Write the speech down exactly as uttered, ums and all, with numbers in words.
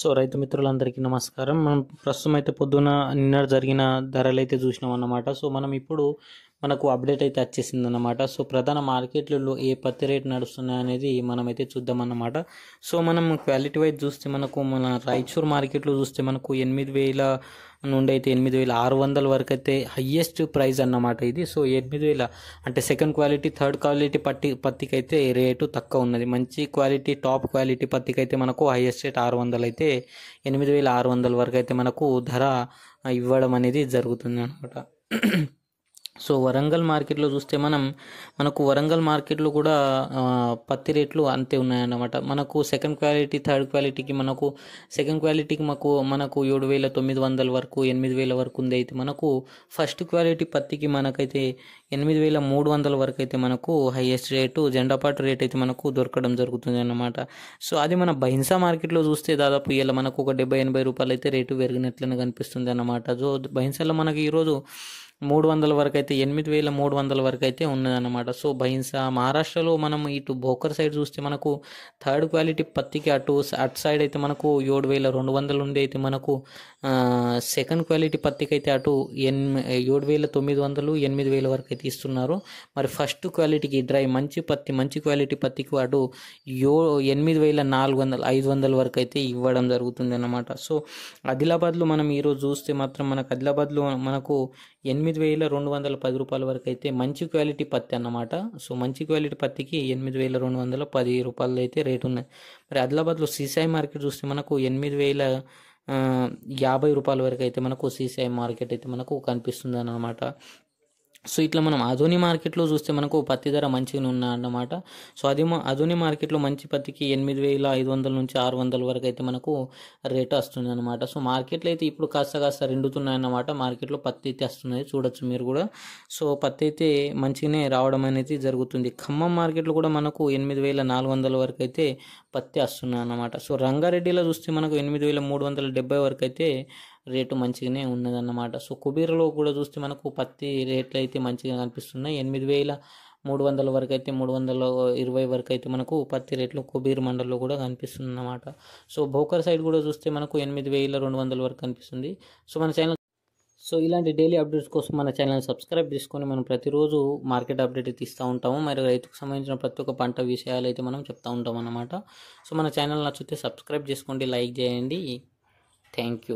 So రైతు మిత్రులందరికీ నమస్కారం. మనం ప్రస్తుతం అయితే పొద్దున నిన్న జరిగిన ధరలు అయితే చూసినాం అన్నమాట. సో మనం ఇప్పుడు మనకు అప్డేట్ అయితే వచ్చేసింది అన్నమాట. సో ప్రధాన మార్కెట్లలో ఏ పత్తి రేట్ నడుస్తున్నాయి అనేది మనమైతే చూద్దాం అన్నమాట. సో మనం క్వాలిటీ వైజ్ చూస్తే మనకు మన రాయచూర్ మార్కెట్లో చూస్తే మనకు ఎనిమిది వేల నుండి అయితే ఎనిమిది వేల ఆరు వందల వరకు అయితే హయ్యెస్ట్ ప్రైస్ అన్నమాట ఇది. సో ఎనిమిది వేల అంటే సెకండ్ క్వాలిటీ థర్డ్ క్వాలిటీ పత్తి పత్తికి అయితే రేటు తక్కువ ఉన్నది. మంచి క్వాలిటీ టాప్ క్వాలిటీ పత్తికి అయితే మనకు హయ్యెస్ట్ రేట్ ఆరు వందలు అయితే ఎనిమిది వేల ఆరు వందల వరకు అయితే మనకు ధర ఇవ్వడం అనేది జరుగుతుంది అనమాట. సో వరంగల్ మార్కెట్లో చూస్తే మనం మనకు వరంగల్ మార్కెట్లో కూడా పత్తి రేట్లు అంతే ఉన్నాయన్నమాట. మనకు సెకండ్ క్వాలిటీ థర్డ్ క్వాలిటీకి మనకు సెకండ్ క్వాలిటీకి మాకు మనకు ఏడు వేల తొమ్మిది వందల వరకు ఎనిమిది వేల వరకు ఉంది. అయితే మనకు ఫస్ట్ క్వాలిటీ పత్తికి మనకైతే ఎనిమిది వేల మూడు వందల వరకు అయితే మనకు హైయెస్ట్ రేటు జెండాపాటు రేట్ అయితే మనకు దొరకడం జరుగుతుంది అన్నమాట. సో అది మన బహిన్సా మార్కెట్లో చూస్తే దాదాపు ఇలా మనకు ఒక డెబ్బై ఎనభై రూపాయలు అయితే రేటు పెరిగినట్లనే కనిపిస్తుంది అన్నమాట. సో బహిన్సాలో మనకి ఈరోజు మూడు వందల వరకు అయితే ఎనిమిది వేల మూడు వందల వరకు అయితే ఉన్నదన్నమాట. సో బహిన్సా మహారాష్ట్రలో మనం ఇటు భోకర్ సైడ్ చూస్తే మనకు థర్డ్ క్వాలిటీ పత్తికి అటు అటు సైడ్ అయితే మనకు ఏడు వేల రెండు వందల నుండి అయితే మనకు సెకండ్ క్వాలిటీ పత్తికి అయితే అటు ఎన్ ఏడు వేల తొమ్మిది వందలు ఎనిమిది వేల వరకు అయితే ఇస్తున్నారు. మరి ఫస్ట్ క్వాలిటీకి డ్రై మంచి పత్తి మంచి క్వాలిటీ పత్తికి అటు యో ఎనిమిది వేల నాలుగు వందలు ఐదు వందల వరకు అయితే ఇవ్వడం జరుగుతుంది అన్నమాట. సో ఆదిలాబాద్లో మనం ఈరోజు చూస్తే మాత్రం మనకు ఆదిలాబాద్లో మనకు ఎనిమిది ఎనిమిది వేల రెండు వందల పది రూపాయల వరకు అయితే మంచి క్వాలిటీ పత్తి అన్నమాట. సో మంచి క్వాలిటీ పత్తికి ఎనిమిది వేల రెండు వందల పది రూపాయలు అయితే రేటు ఉన్నాయి. మరి ఆదిలాబాద్లో సీసాయి మార్కెట్ చూస్తే మనకు ఎనిమిది వేల యాభై రూపాయల వరకు అయితే మనకు సీసాయి మార్కెట్ అయితే మనకు కనిపిస్తుంది అన్నమాట. సో ఇట్లా మనం ఆధోని మార్కెట్లో చూస్తే మనకు పత్తి ధర మంచిగా ఉన్నా అన్నమాట. సో అది ఆధోని మార్కెట్లో మంచి పత్తికి ఎనిమిది వేల ఐదు వందల నుంచి ఆరు వందల వరకు అయితే మనకు రేట్ వస్తుంది అనమాట. సో మార్కెట్లో అయితే ఇప్పుడు కాస్త కాస్త రెండుతున్నాయన్నమాట. మార్కెట్లో పత్తి అయితే వస్తున్నాయి చూడొచ్చు మీరు కూడా. సో పత్తి అయితే మంచిగానే రావడం అనేది జరుగుతుంది. ఖమ్మం మార్కెట్లో కూడా మనకు ఎనిమిది వేల నాలుగు వందల వరకు అయితే పత్తి వస్తున్నాయి అన్నమాట. సో రంగారెడ్డిలో చూస్తే మనకు ఎనిమిది వేల మూడు వందల డెబ్బై వరకు అయితే రేటు మంచిగానే ఉన్నదన్నమాట. సో కుబీరలో కూడా చూస్తే మనకు పత్తి రేట్లు అయితే మంచిగా కనిపిస్తున్నాయి. ఎనిమిది వేల మూడు వందల వరకు అయితే మూడు వందల ఇరవై వరకు అయితే మనకు పత్తి రేట్లు కుబీర్ మండల్లో కూడా కనిపిస్తుంది అన్నమాట. సో భోకర్ సైడ్ కూడా చూస్తే మనకు ఎనిమిది వేల రెండు వందల వరకు కనిపిస్తుంది. సో మన ఛానల్ సో ఇలాంటి డైలీ అప్డేట్స్ కోసం మన ఛానల్ సబ్స్క్రైబ్ చేసుకొని మనం ప్రతిరోజు మార్కెట్ అప్డేట్ అయితే ఇస్తూ ఉంటాము. మరి రైతుకు సంబంధించిన ప్రతి ఒక్క పంట విషయాలు అయితే మనం చెప్తూ ఉంటాం అన్నమాట. సో మన ఛానల్ నచ్చితే సబ్స్క్రైబ్ చేసుకోండి, లైక్ చేయండి. Thank you.